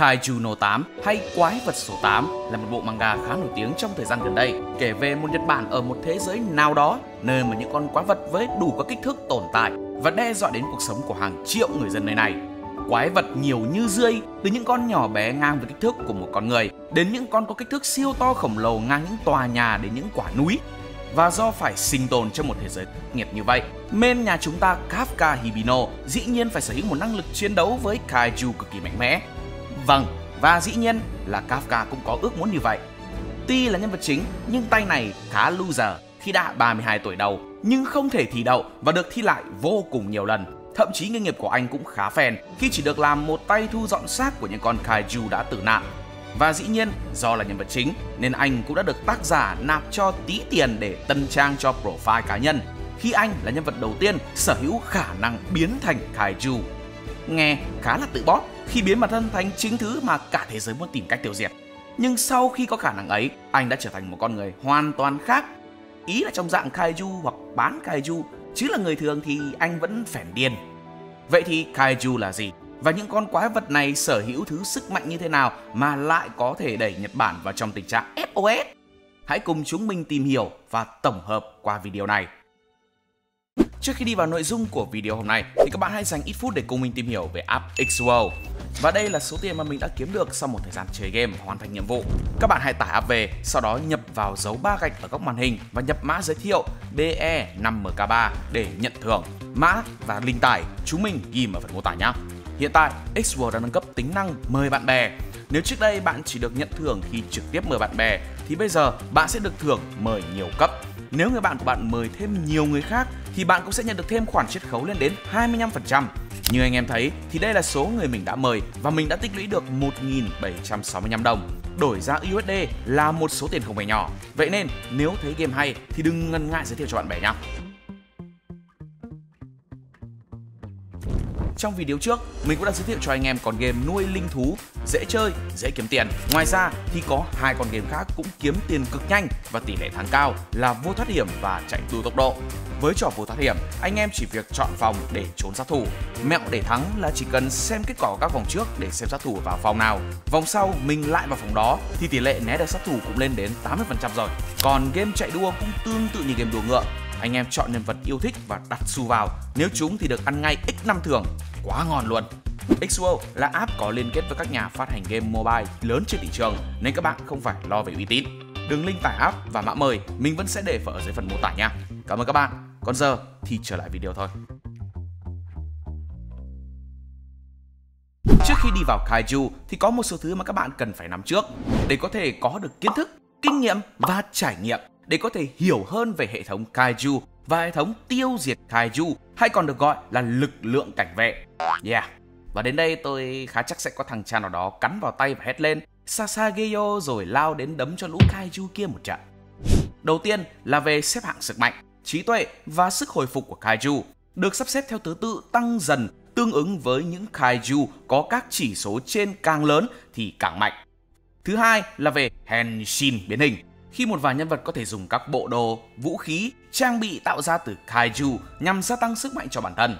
Kaiju no 8 hay Quái vật số 8 là một bộ manga khá nổi tiếng trong thời gian gần đây, kể về một Nhật Bản ở một thế giới nào đó, nơi mà những con quái vật với đủ các kích thước tồn tại và đe dọa đến cuộc sống của hàng triệu người dân nơi này. Quái vật nhiều như rươi, từ những con nhỏ bé ngang với kích thước của một con người, đến những con có kích thước siêu to khổng lồ ngang những tòa nhà đến những quả núi. Và do phải sinh tồn trong một thế giới khắc nghiệt như vậy, nên nhà chúng ta Kafka Hibino dĩ nhiên phải sở hữu một năng lực chiến đấu với Kaiju cực kỳ mạnh mẽ. Vâng, và dĩ nhiên là Kafka cũng có ước muốn như vậy. Tuy là nhân vật chính, nhưng tay này khá loser khi đã 32 tuổi đầu, nhưng không thể thi đậu và được thi lại vô cùng nhiều lần. Thậm chí nghề nghiệp của anh cũng khá phèn khi chỉ được làm một tay thu dọn xác của những con Kaiju đã tử nạn. Và dĩ nhiên, do là nhân vật chính nên anh cũng đã được tác giả nạp cho tí tiền để tân trang cho profile cá nhân, khi anh là nhân vật đầu tiên sở hữu khả năng biến thành Kaiju. Nghe khá là tự bóp khi biến bản thân thành chính thứ mà cả thế giới muốn tìm cách tiêu diệt. Nhưng sau khi có khả năng ấy, anh đã trở thành một con người hoàn toàn khác. Ý là trong dạng Kaiju hoặc bán Kaiju, chứ là người thường thì anh vẫn phèn điên. Vậy thì Kaiju là gì? Và những con quái vật này sở hữu thứ sức mạnh như thế nào mà lại có thể đẩy Nhật Bản vào trong tình trạng SOS? Hãy cùng chúng mình tìm hiểu và tổng hợp qua video này. Trước khi đi vào nội dung của video hôm nay thì các bạn hãy dành ít phút để cùng mình tìm hiểu về app Xworld. Và đây là số tiền mà mình đã kiếm được sau một thời gian chơi game và hoàn thành nhiệm vụ. Các bạn hãy tải app về, sau đó nhập vào dấu 3 gạch ở góc màn hình và nhập mã giới thiệu BE5MK3 để nhận thưởng. Mã và link tải chúng mình ghim ở phần mô tả nhé. Hiện tại, Xworld đã nâng cấp tính năng mời bạn bè. Nếu trước đây bạn chỉ được nhận thưởng khi trực tiếp mời bạn bè, thì bây giờ bạn sẽ được thưởng mời nhiều cấp. Nếu người bạn của bạn mời thêm nhiều người khác, thì bạn cũng sẽ nhận được thêm khoản chiết khấu lên đến 25%. Như anh em thấy, thì đây là số người mình đã mời và mình đã tích lũy được 1.765 đồng. Đổi ra USD là một số tiền không hề nhỏ. Vậy nên, nếu thấy game hay thì đừng ngần ngại giới thiệu cho bạn bè nhé. Trong video trước, mình cũng đã giới thiệu cho anh em con game nuôi linh thú, dễ chơi, dễ kiếm tiền. Ngoài ra thì có hai con game khác cũng kiếm tiền cực nhanh và tỷ lệ thắng cao là Vô Thoát Hiểm và Chạy Đua Tốc Độ. Với trò Vô Thoát Hiểm, anh em chỉ việc chọn vòng để trốn sát thủ. Mẹo để thắng là chỉ cần xem kết quả của các vòng trước để xem sát thủ vào vòng nào. Vòng sau mình lại vào vòng đó thì tỷ lệ né được sát thủ cũng lên đến 80% rồi. Còn game chạy đua cũng tương tự như game đua ngựa. Anh em chọn nhân vật yêu thích và đặt xu vào, nếu trúng thì được ăn ngay x5 thưởng. Quá ngon luôn. Xworld là app có liên kết với các nhà phát hành game mobile lớn trên thị trường nên các bạn không phải lo về uy tín. Đường link tải app và mã mời mình vẫn sẽ để ở dưới phần mô tả nha. Cảm ơn các bạn. Còn giờ thì trở lại video thôi. Trước khi đi vào Kaiju thì có một số thứ mà các bạn cần phải nắm trước để có thể có được kiến thức, kinh nghiệm và trải nghiệm để có thể hiểu hơn về hệ thống Kaiju và hệ thống tiêu diệt Kaiju, hay còn được gọi là lực lượng cảnh vệ. Yeah. Và đến đây tôi khá chắc sẽ có thằng cha nào đó cắn vào tay và hét lên Sasageyo rồi lao đến đấm cho lũ Kaiju kia một trận. Đầu tiên là về xếp hạng sức mạnh, trí tuệ và sức hồi phục của Kaiju, được sắp xếp theo thứ tự tăng dần tương ứng với những Kaiju có các chỉ số trên càng lớn thì càng mạnh. Thứ hai là về Henshin biến hình, khi một vài nhân vật có thể dùng các bộ đồ, vũ khí, trang bị tạo ra từ Kaiju nhằm gia tăng sức mạnh cho bản thân.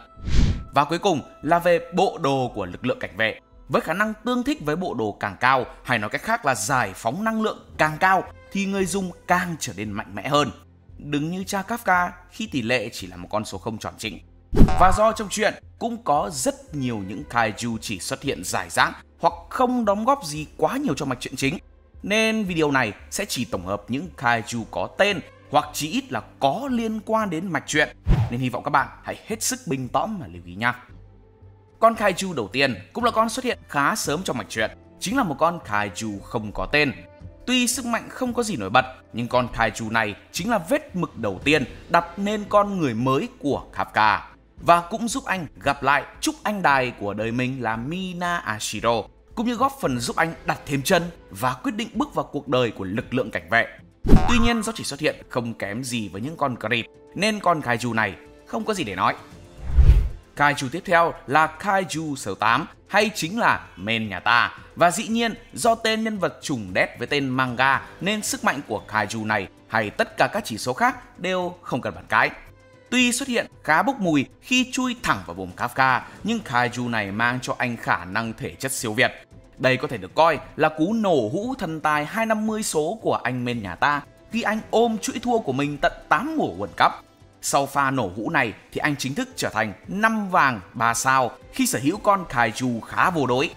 Và cuối cùng là về bộ đồ của lực lượng cảnh vệ, với khả năng tương thích với bộ đồ càng cao, hay nói cách khác là giải phóng năng lượng càng cao thì người dùng càng trở nên mạnh mẽ hơn. Đừng như cha Kafka khi tỷ lệ chỉ là một con số không tròn chỉnh. Và do trong truyện cũng có rất nhiều những Kaiju chỉ xuất hiện rải rác hoặc không đóng góp gì quá nhiều cho mạch truyện chính, nên video này sẽ chỉ tổng hợp những Kaiju có tên hoặc chí ít là có liên quan đến mạch truyện, nên hy vọng các bạn hãy hết sức bình tĩnh và lưu ý nha. Con Kaiju đầu tiên cũng là con xuất hiện khá sớm trong mạch truyện, chính là một con Kaiju không có tên. Tuy sức mạnh không có gì nổi bật, nhưng con Kaiju này chính là vết mực đầu tiên đặt nên con người mới của Kafka, và cũng giúp anh gặp lại chúc anh đài của đời mình là Mina Ashiro, cũng như góp phần giúp anh đặt thêm chân và quyết định bước vào cuộc đời của lực lượng cảnh vệ. Tuy nhiên do chỉ xuất hiện không kém gì với những con creep nên con Kaiju này không có gì để nói. Kaiju tiếp theo là Kaiju số 8 hay chính là Men nhà ta, và dĩ nhiên do tên nhân vật trùng đét với tên manga nên sức mạnh của Kaiju này hay tất cả các chỉ số khác đều không cần bàn cãi. Tuy xuất hiện khá bốc mùi khi chui thẳng vào vùng Kafka, nhưng Kaiju này mang cho anh khả năng thể chất siêu việt. Đây có thể được coi là cú nổ hũ thần tài 250 số của anh men nhà ta khi anh ôm chuỗi thua của mình tận 8 mùa World Cup. Sau pha nổ hũ này thì anh chính thức trở thành 5 vàng 3 sao khi sở hữu con Kaiju khá vô đối.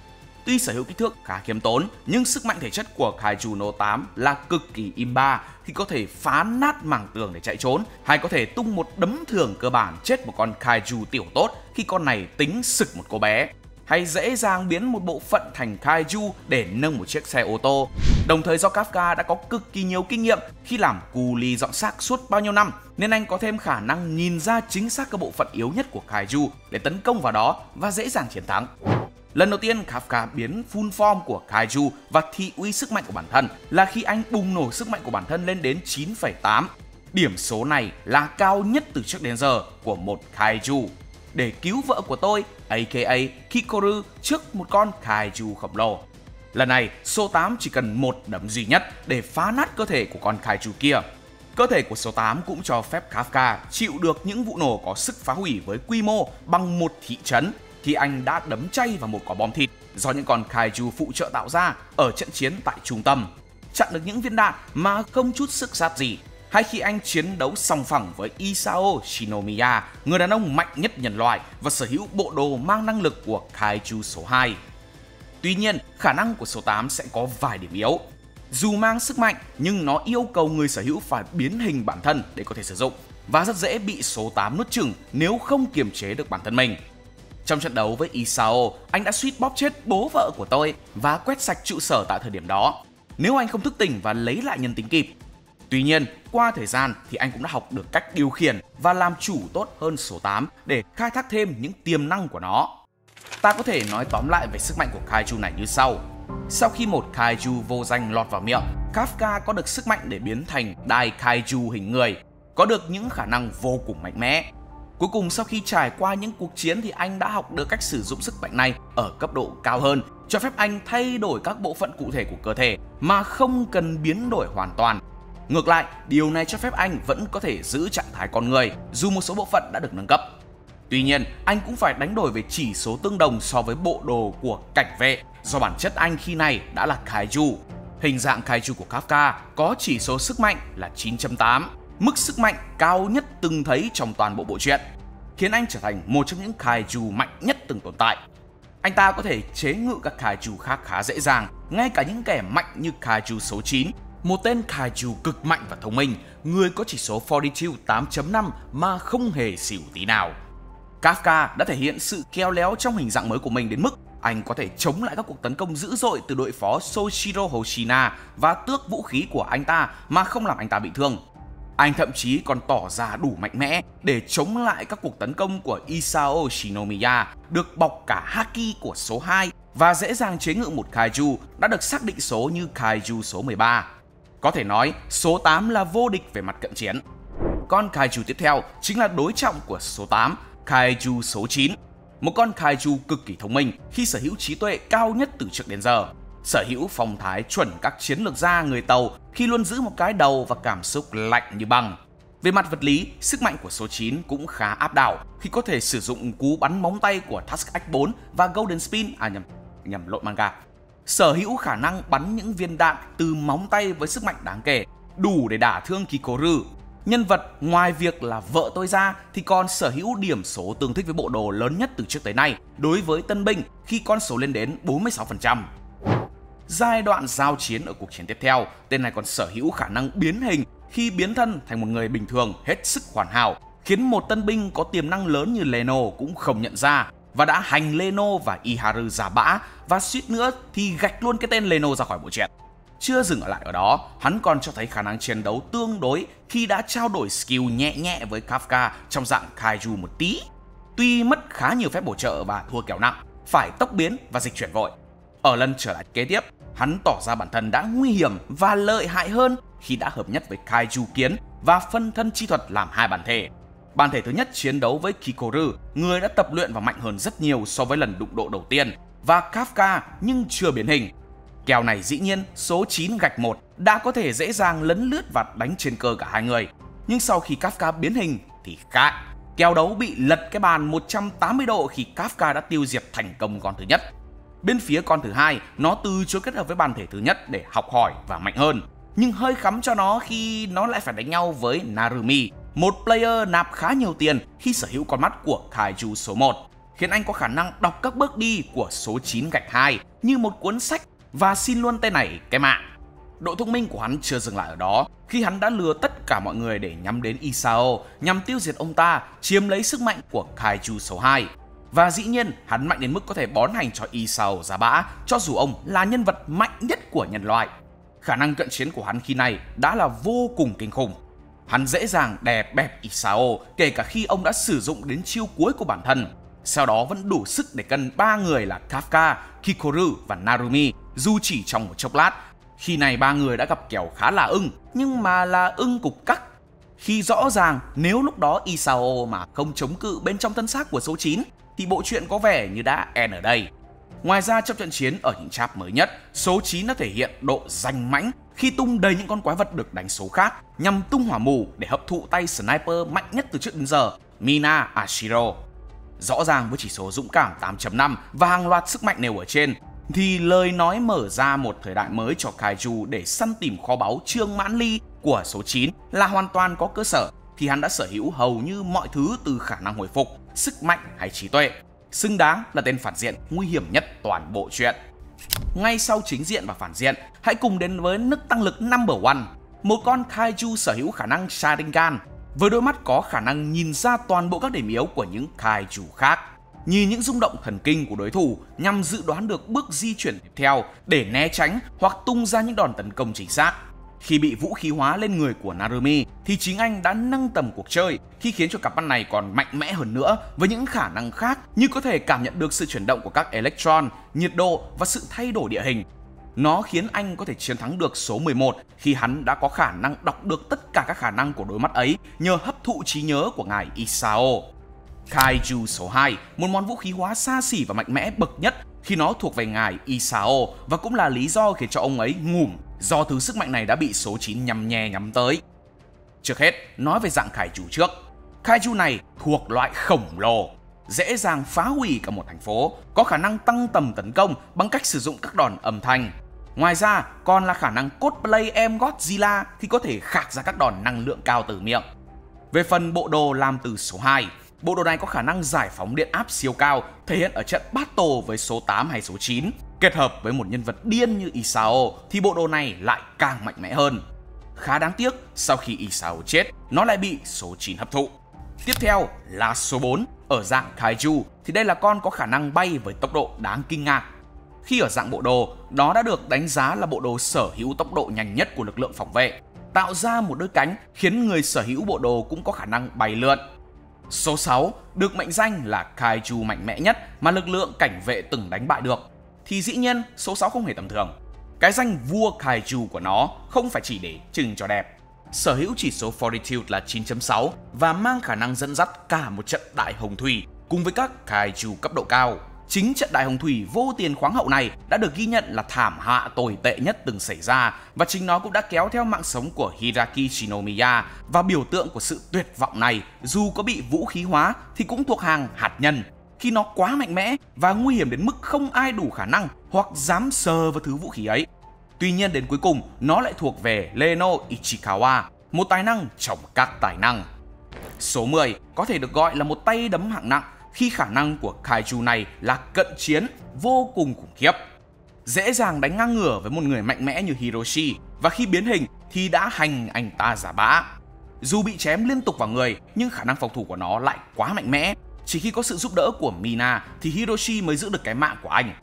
Tuy sở hữu kích thước khá khiêm tốn nhưng sức mạnh thể chất của Kaiju no 8 là cực kỳ im ba khi có thể phá nát mảng tường để chạy trốn hay có thể tung một đấm thường cơ bản chết một con Kaiju tiểu tốt khi con này tính sực một cô bé, hay dễ dàng biến một bộ phận thành Kaiju để nâng một chiếc xe ô tô. Đồng thời do Kafka đã có cực kỳ nhiều kinh nghiệm khi làm cu ly dọn xác suốt bao nhiêu năm nên anh có thêm khả năng nhìn ra chính xác các bộ phận yếu nhất của Kaiju để tấn công vào đó và dễ dàng chiến thắng. Lần đầu tiên Kafka biến full form của Kaiju và thị uy sức mạnh của bản thân là khi anh bùng nổ sức mạnh của bản thân lên đến 9,8. Điểm số này là cao nhất từ trước đến giờ của một Kaiju. Để cứu vợ của tôi, aka Kikoru, trước một con Kaiju khổng lồ. Lần này, số 8 chỉ cần một đấm duy nhất để phá nát cơ thể của con Kaiju kia. Cơ thể của số 8 cũng cho phép Kafka chịu được những vụ nổ có sức phá hủy với quy mô bằng một thị trấn khi anh đã đấm chay vào một quả bom thịt do những con Kaiju phụ trợ tạo ra ở trận chiến tại trung tâm, chặn được những viên đạn mà không chút sức sát gì, hay khi anh chiến đấu song phẳng với Isao Shinomiya, người đàn ông mạnh nhất nhân loại và sở hữu bộ đồ mang năng lực của Kaiju số 2. Tuy nhiên, khả năng của số 8 sẽ có vài điểm yếu. Dù mang sức mạnh nhưng nó yêu cầu người sở hữu phải biến hình bản thân để có thể sử dụng và rất dễ bị số 8 nuốt chửng nếu không kiềm chế được bản thân mình. Trong trận đấu với Isao, anh đã suýt bóp chết bố vợ của tôi và quét sạch trụ sở tại thời điểm đó, nếu anh không thức tỉnh và lấy lại nhân tính kịp. Tuy nhiên, qua thời gian thì anh cũng đã học được cách điều khiển và làm chủ tốt hơn số 8 để khai thác thêm những tiềm năng của nó. Ta có thể nói tóm lại về sức mạnh của Kaiju này như sau. Sau khi một Kaiju vô danh lọt vào miệng, Kafka có được sức mạnh để biến thành Đại Kaiju hình người, có được những khả năng vô cùng mạnh mẽ. Cuối cùng, sau khi trải qua những cuộc chiến thì anh đã học được cách sử dụng sức mạnh này ở cấp độ cao hơn, cho phép anh thay đổi các bộ phận cụ thể của cơ thể mà không cần biến đổi hoàn toàn. Ngược lại, điều này cho phép anh vẫn có thể giữ trạng thái con người dù một số bộ phận đã được nâng cấp. Tuy nhiên, anh cũng phải đánh đổi về chỉ số tương đồng so với bộ đồ của cảnh vệ do bản chất anh khi này đã là Kaiju. Hình dạng Kaiju của Kafka có chỉ số sức mạnh là 9.8, mức sức mạnh cao nhất từng thấy trong toàn bộ bộ truyện, khiến anh trở thành một trong những Kaiju mạnh nhất từng tồn tại. Anh ta có thể chế ngự các Kaiju khác khá dễ dàng, ngay cả những kẻ mạnh như Kaiju số 9, một tên Kaiju cực mạnh và thông minh, người có chỉ số Fortitude 8.5 mà không hề xỉu tí nào. Kafka đã thể hiện sự khéo léo trong hình dạng mới của mình đến mức anh có thể chống lại các cuộc tấn công dữ dội từ đội phó Soichiro Hoshina và tước vũ khí của anh ta mà không làm anh ta bị thương. Anh thậm chí còn tỏ ra đủ mạnh mẽ để chống lại các cuộc tấn công của Isao Shinomiya, được bọc cả Haki của số 2 và dễ dàng chế ngự một Kaiju đã được xác định số như Kaiju số 13. Có thể nói, số 8 là vô địch về mặt cận chiến. Con Kaiju tiếp theo chính là đối trọng của số 8, Kaiju số 9, một con Kaiju cực kỳ thông minh khi sở hữu trí tuệ cao nhất từ trước đến giờ, sở hữu phong thái chuẩn các chiến lược gia người Tàu khi luôn giữ một cái đầu và cảm xúc lạnh như băng. Về mặt vật lý, sức mạnh của số 9 cũng khá áp đảo khi có thể sử dụng cú bắn móng tay của Task X4 và Golden Spin, nhầm lộn manga. Sở hữu khả năng bắn những viên đạn từ móng tay với sức mạnh đáng kể, đủ để đả thương Kikoru. Nhân vật ngoài việc là vợ tôi ra thì còn sở hữu điểm số tương thích với bộ đồ lớn nhất từ trước tới nay đối với tân binh khi con số lên đến 46%. Giai đoạn giao chiến ở cuộc chiến tiếp theo, tên này còn sở hữu khả năng biến hình khi biến thân thành một người bình thường hết sức hoàn hảo, khiến một tân binh có tiềm năng lớn như Leno cũng không nhận ra và đã hành Leno và Iharu ra bã và suýt nữa thì gạch luôn cái tên Leno ra khỏi bộ truyện. Chưa dừng ở lại ở đó, hắn còn cho thấy khả năng chiến đấu tương đối khi đã trao đổi skill nhẹ nhẹ với Kafka trong dạng Kaiju một tí. Tuy mất khá nhiều phép bổ trợ và thua kèo nặng, phải tốc biến và dịch chuyển vội. Ở lần trở lại kế tiếp, hắn tỏ ra bản thân đã nguy hiểm và lợi hại hơn khi đã hợp nhất với Kaiju kiến và phân thân chi thuật làm hai bản thể. Bản thể thứ nhất chiến đấu với Kikoru, người đã tập luyện và mạnh hơn rất nhiều so với lần đụng độ đầu tiên, và Kafka nhưng chưa biến hình. Kèo này dĩ nhiên số 9-1 đã có thể dễ dàng lấn lướt và đánh trên cơ cả hai người. Nhưng sau khi Kafka biến hình thì khác, kèo đấu bị lật cái bàn 180 độ khi Kafka đã tiêu diệt thành công con thứ nhất. Bên phía con thứ hai, nó từ chối kết hợp với bản thể thứ nhất để học hỏi và mạnh hơn. Nhưng hơi khắm cho nó khi nó lại phải đánh nhau với Narumi, một player nạp khá nhiều tiền khi sở hữu con mắt của Kaiju số 1, khiến anh có khả năng đọc các bước đi của số 9-2 như một cuốn sách và xin luôn tên này cái mạng. Độ thông minh của hắn chưa dừng lại ở đó khi hắn đã lừa tất cả mọi người để nhắm đến Isao nhằm tiêu diệt ông ta, chiếm lấy sức mạnh của Kaiju số 2. Và dĩ nhiên, hắn mạnh đến mức có thể bón hành cho Isao ra bã cho dù ông là nhân vật mạnh nhất của nhân loại. Khả năng cận chiến của hắn khi này đã là vô cùng kinh khủng. Hắn dễ dàng đè bẹp Isao kể cả khi ông đã sử dụng đến chiêu cuối của bản thân. Sau đó vẫn đủ sức để cân ba người là Kafka, Kikoru và Narumi dù chỉ trong một chốc lát. Khi này ba người đã gặp kèo khá là ưng, nhưng mà là ưng cục cắc. Khi rõ ràng nếu lúc đó Isao mà không chống cự bên trong thân xác của số 9 thì bộ truyện có vẻ như đã end ở đây. Ngoài ra trong trận chiến ở những chap mới nhất, số 9 đã thể hiện độ danh mãnh khi tung đầy những con quái vật được đánh số khác nhằm tung hỏa mù để hấp thụ tay sniper mạnh nhất từ trước đến giờ, Mina Ashiro. Rõ ràng với chỉ số dũng cảm 8.5 và hàng loạt sức mạnh nêu ở trên, thì lời nói mở ra một thời đại mới cho Kaiju để săn tìm kho báu Trương Mãn Ly của số 9 là hoàn toàn có cơ sở khi hắn đã sở hữu hầu như mọi thứ từ khả năng hồi phục, sức mạnh hay trí tuệ. Xứng đáng là tên phản diện nguy hiểm nhất toàn bộ truyện. Ngay sau chính diện và phản diện, hãy cùng đến với nước tăng lực number 1, một con Kaiju sở hữu khả năng Sharingan, với đôi mắt có khả năng nhìn ra toàn bộ các điểm yếu của những Kaiju khác, nhìn những rung động thần kinh của đối thủ nhằm dự đoán được bước di chuyển tiếp theo để né tránh hoặc tung ra những đòn tấn công chính xác. Khi bị vũ khí hóa lên người của Narumi thì chính anh đã nâng tầm cuộc chơi khi khiến cho cặp mắt này còn mạnh mẽ hơn nữa với những khả năng khác như có thể cảm nhận được sự chuyển động của các electron, nhiệt độ và sự thay đổi địa hình. Nó khiến anh có thể chiến thắng được số 11 khi hắn đã có khả năng đọc được tất cả các khả năng của đôi mắt ấy nhờ hấp thụ trí nhớ của ngài Isao. Kaiju số 2, một món vũ khí hóa xa xỉ và mạnh mẽ bậc nhất khi nó thuộc về ngài Isao và cũng là lý do khiến cho ông ấy ngủm do thứ sức mạnh này đã bị số 9 nhằm nhè nhắm tới. Trước hết, nói về dạng Kaiju trước. Kaiju này thuộc loại khổng lồ, dễ dàng phá hủy cả một thành phố, có khả năng tăng tầm tấn công bằng cách sử dụng các đòn âm thanh. Ngoài ra, còn là khả năng cosplay em Godzilla khi có thể khạc ra các đòn năng lượng cao từ miệng. Về phần bộ đồ làm từ số 2, bộ đồ này có khả năng giải phóng điện áp siêu cao, thể hiện ở trận battle với số 8 hay số 9. Kết hợp với một nhân vật điên như Isao thì bộ đồ này lại càng mạnh mẽ hơn. Khá đáng tiếc, sau khi Isao chết, nó lại bị số 9 hấp thụ. Tiếp theo là số 4, ở dạng Kaiju thì đây là con có khả năng bay với tốc độ đáng kinh ngạc. Khi ở dạng bộ đồ, nó đã được đánh giá là bộ đồ sở hữu tốc độ nhanh nhất của lực lượng phòng vệ, tạo ra một đôi cánh khiến người sở hữu bộ đồ cũng có khả năng bay lượn. Số 6 được mệnh danh là Kaiju mạnh mẽ nhất mà lực lượng cảnh vệ từng đánh bại được. Thì dĩ nhiên số 6 không hề tầm thường. Cái danh vua Kaiju của nó không phải chỉ để trưng cho đẹp. Sở hữu chỉ số Fortitude là 9.6 và mang khả năng dẫn dắt cả một trận đại hồng thủy cùng với các Kaiju cấp độ cao. Chính trận đại hồng thủy vô tiền khoáng hậu này đã được ghi nhận là thảm họa tồi tệ nhất từng xảy ra và chính nó cũng đã kéo theo mạng sống của Hiraki Shinomiya, và biểu tượng của sự tuyệt vọng này dù có bị vũ khí hóa thì cũng thuộc hàng hạt nhân, khi nó quá mạnh mẽ và nguy hiểm đến mức không ai đủ khả năng hoặc dám sờ vào thứ vũ khí ấy. Tuy nhiên đến cuối cùng, nó lại thuộc về Leno Ichikawa, một tài năng trong các tài năng. Số 10 có thể được gọi là một tay đấm hạng nặng khi khả năng của Kaiju này là cận chiến vô cùng khủng khiếp. Dễ dàng đánh ngang ngửa với một người mạnh mẽ như Hiroshi, và khi biến hình thì đã hành anh ta giả bã. Dù bị chém liên tục vào người, nhưng khả năng phòng thủ của nó lại quá mạnh mẽ. Chỉ khi có sự giúp đỡ của Mina thì Hiroshi mới giữ được cái mạng của anh.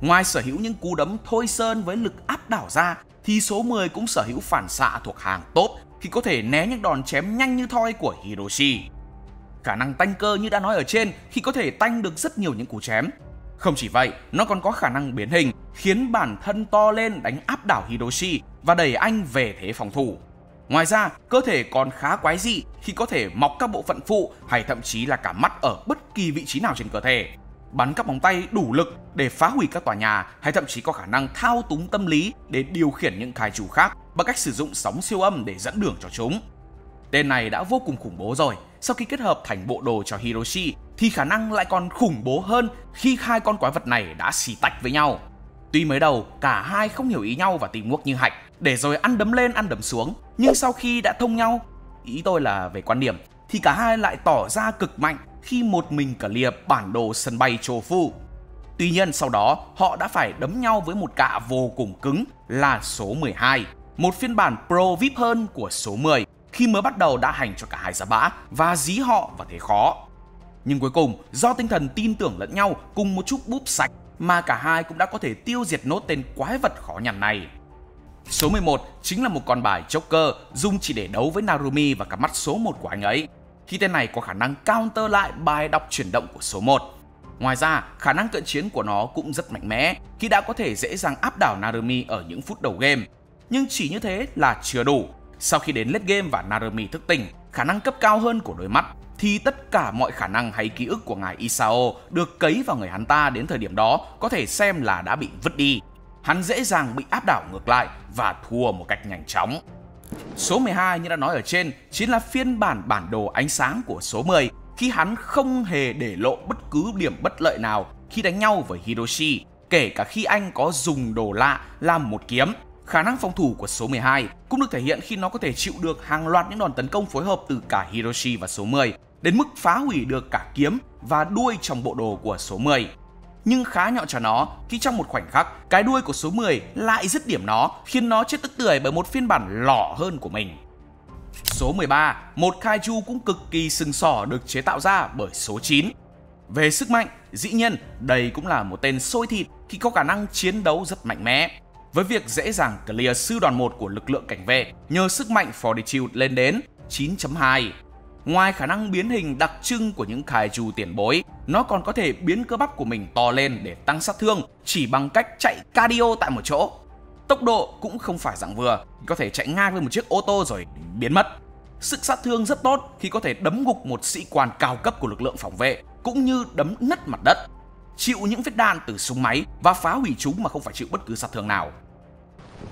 Ngoài sở hữu những cú đấm thôi sơn với lực áp đảo ra thì số 10 cũng sở hữu phản xạ thuộc hàng tốt khi có thể né những đòn chém nhanh như thoi của Hiroshi. Khả năng tanh cơ như đã nói ở trên khi có thể tanh được rất nhiều những cú chém. Không chỉ vậy, nó còn có khả năng biến hình khiến bản thân to lên đánh áp đảo Hiroshi và đẩy anh về thế phòng thủ. Ngoài ra, cơ thể còn khá quái dị khi có thể mọc các bộ phận phụ hay thậm chí là cả mắt ở bất kỳ vị trí nào trên cơ thể, bắn các móng tay đủ lực để phá hủy các tòa nhà, hay thậm chí có khả năng thao túng tâm lý để điều khiển những Kaiju khác bằng cách sử dụng sóng siêu âm để dẫn đường cho chúng. Tên này đã vô cùng khủng bố rồi, sau khi kết hợp thành bộ đồ cho Hiroshi thì khả năng lại còn khủng bố hơn khi hai con quái vật này đã xì tách với nhau. Tuy mới đầu cả hai không hiểu ý nhau và tìm nguốc như hạch, để rồi ăn đấm lên ăn đấm xuống, nhưng sau khi đã thông nhau, ý tôi là về quan điểm, thì cả hai lại tỏ ra cực mạnh khi một mình cả lìa bản đồ sân bay Châu Phu. Tuy nhiên sau đó họ đã phải đấm nhau với một cạ vô cùng cứng là số 12, một phiên bản Pro VIP hơn của số 10, khi mới bắt đầu đã hành cho cả hai ra bã và dí họ vào thế khó. Nhưng cuối cùng, do tinh thần tin tưởng lẫn nhau cùng một chút búp sạch mà cả hai cũng đã có thể tiêu diệt nốt tên quái vật khó nhằn này. Số 11 chính là một con bài Joker dùng chỉ để đấu với Narumi và cặp mắt số 1 của anh ấy, khi tên này có khả năng counter lại bài đọc chuyển động của số 1. Ngoài ra, khả năng cận chiến của nó cũng rất mạnh mẽ khi đã có thể dễ dàng áp đảo Narumi ở những phút đầu game. Nhưng chỉ như thế là chưa đủ. Sau khi đến late game và Narumi thức tỉnh, khả năng cấp cao hơn của đôi mắt, thì tất cả mọi khả năng hay ký ức của ngài Isao được cấy vào người hắn ta đến thời điểm đó có thể xem là đã bị vứt đi. Hắn dễ dàng bị áp đảo ngược lại và thua một cách nhanh chóng. Số 12 như đã nói ở trên chính là phiên bản bản đồ ánh sáng của số 10, khi hắn không hề để lộ bất cứ điểm bất lợi nào khi đánh nhau với Hiroshi, kể cả khi anh có dùng đồ lạ làm một kiếm. Khả năng phòng thủ của số 12 cũng được thể hiện khi nó có thể chịu được hàng loạt những đòn tấn công phối hợp từ cả Hiroshi và số 10, đến mức phá hủy được cả kiếm và đuôi trong bộ đồ của số 10. Nhưng khá nhọ cho nó khi trong một khoảnh khắc, cái đuôi của số 10 lại dứt điểm nó, khiến nó chết tức tưởi bởi một phiên bản lỏ hơn của mình. Số 13, một kaiju cũng cực kỳ sừng sỏ được chế tạo ra bởi số 9. Về sức mạnh, dĩ nhiên đây cũng là một tên sôi thịt khi có khả năng chiến đấu rất mạnh mẽ. Với việc dễ dàng clear sư đoàn 1 của lực lượng cảnh vệ nhờ sức mạnh Fortitude lên đến 9.2. Ngoài khả năng biến hình đặc trưng của những kaiju tiền bối, nó còn có thể biến cơ bắp của mình to lên để tăng sát thương chỉ bằng cách chạy cardio tại một chỗ. Tốc độ cũng không phải dạng vừa, có thể chạy ngang với một chiếc ô tô rồi biến mất. Sức sát thương rất tốt khi có thể đấm gục một sĩ quan cao cấp của lực lượng phòng vệ, cũng như đấm nứt mặt đất, chịu những vết đạn từ súng máy và phá hủy chúng mà không phải chịu bất cứ sát thương nào.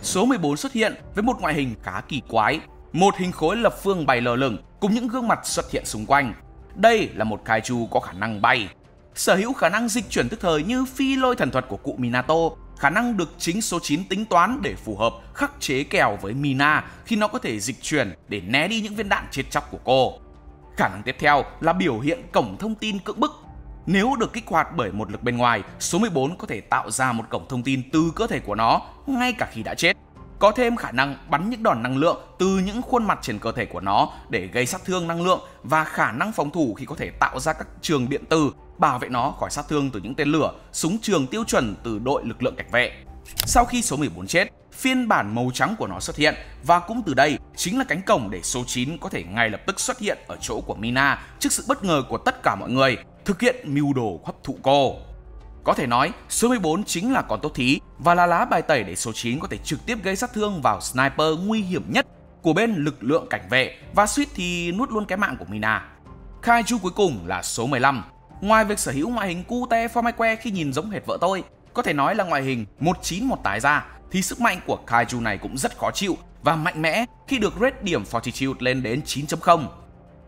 Số 14 xuất hiện với một ngoại hình khá kỳ quái, một hình khối lập phương bay lơ lửng cùng những gương mặt xuất hiện xung quanh. Đây là một kaiju có khả năng bay, sở hữu khả năng dịch chuyển tức thời như phi lôi thần thuật của cụ Minato, khả năng được chính số 9 tính toán để phù hợp khắc chế kèo với Mina khi nó có thể dịch chuyển để né đi những viên đạn chết chóc của cô. Khả năng tiếp theo là biểu hiện cổng thông tin cưỡng bức. Nếu được kích hoạt bởi một lực bên ngoài, số 14 có thể tạo ra một cổng thông tin từ cơ thể của nó ngay cả khi đã chết. Có thêm khả năng bắn những đòn năng lượng từ những khuôn mặt trên cơ thể của nó để gây sát thương năng lượng, và khả năng phòng thủ khi có thể tạo ra các trường điện tử bảo vệ nó khỏi sát thương từ những tên lửa, súng trường tiêu chuẩn từ đội lực lượng cảnh vệ. Sau khi số 14 chết, phiên bản màu trắng của nó xuất hiện, và cũng từ đây chính là cánh cổng để số 9 có thể ngay lập tức xuất hiện ở chỗ của Mina trước sự bất ngờ của tất cả mọi người, thực hiện mưu đồ hấp thụ cô. Có thể nói, số 14 chính là con tốt thí và là lá bài tẩy để số 9 có thể trực tiếp gây sát thương vào sniper nguy hiểm nhất của bên lực lượng cảnh vệ, và suýt thì nuốt luôn cái mạng của Mina. Kaiju cuối cùng là số 15. Ngoài việc sở hữu ngoại hình cute phô mai que khi nhìn giống hệt vợ tôi, có thể nói là ngoại hình 191 tái ra, thì sức mạnh của Kaiju này cũng rất khó chịu và mạnh mẽ khi được rate điểm Fortitude lên đến 9.0.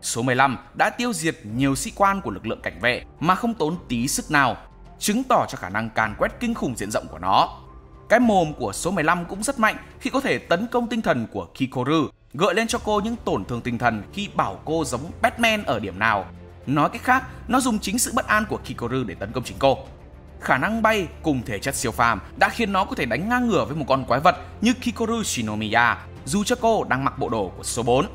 Số 15 đã tiêu diệt nhiều sĩ quan của lực lượng cảnh vệ mà không tốn tí sức nào, chứng tỏ cho khả năng càn quét kinh khủng diện rộng của nó. Cái mồm của số 15 cũng rất mạnh khi có thể tấn công tinh thần của Kikoru, gợi lên cho cô những tổn thương tinh thần khi bảo cô giống Batman ở điểm nào. Nói cách khác, nó dùng chính sự bất an của Kikoru để tấn công chính cô. Khả năng bay cùng thể chất siêu phàm đã khiến nó có thể đánh ngang ngửa với một con quái vật như Kikoru Shinomiya, dù cho cô đang mặc bộ đồ của số 4.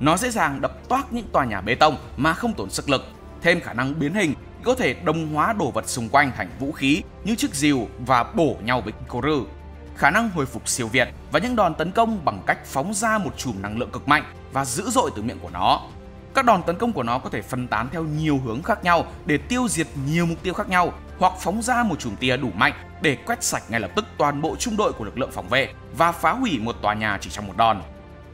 Nó dễ dàng đập toác những tòa nhà bê tông mà không tốn sức lực. Thêm khả năng biến hình, có thể đồng hóa đồ vật xung quanh thành vũ khí như chiếc rìu và bổ nhau với Kikoru. Khả năng hồi phục siêu việt và những đòn tấn công bằng cách phóng ra một chùm năng lượng cực mạnh và dữ dội từ miệng của nó. Các đòn tấn công của nó có thể phân tán theo nhiều hướng khác nhau để tiêu diệt nhiều mục tiêu khác nhau, hoặc phóng ra một chùm tia đủ mạnh để quét sạch ngay lập tức toàn bộ trung đội của lực lượng phòng vệ và phá hủy một tòa nhà chỉ trong một đòn.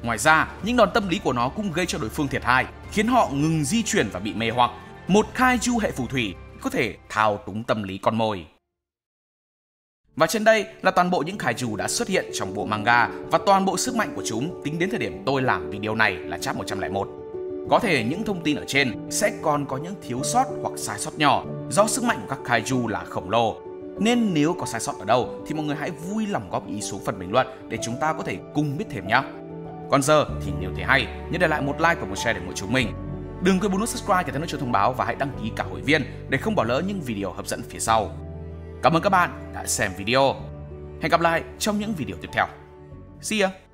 Ngoài ra, những đòn tâm lý của nó cũng gây cho đối phương thiệt hại, khiến họ ngừng di chuyển và bị mê hoặc. Một kaiju hệ phù thủy có thể thao túng tâm lý con mồi. Và trên đây là toàn bộ những kaiju đã xuất hiện trong bộ manga và toàn bộ sức mạnh của chúng tính đến thời điểm tôi làm video này là chap 101. Có thể những thông tin ở trên sẽ còn có những thiếu sót hoặc sai sót nhỏ do sức mạnh của các kaiju là khổng lồ. Nên nếu có sai sót ở đâu thì mọi người hãy vui lòng góp ý xuống phần bình luận để chúng ta có thể cùng biết thêm nhé. Còn giờ thì nếu thấy hay, nhớ để lại một like và một share để ủng hộ chúng mình. Đừng quên bấm nút subscribe để nhận được thông báo và hãy đăng ký cả hội viên để không bỏ lỡ những video hấp dẫn phía sau. Cảm ơn các bạn đã xem video. Hẹn gặp lại trong những video tiếp theo. See ya!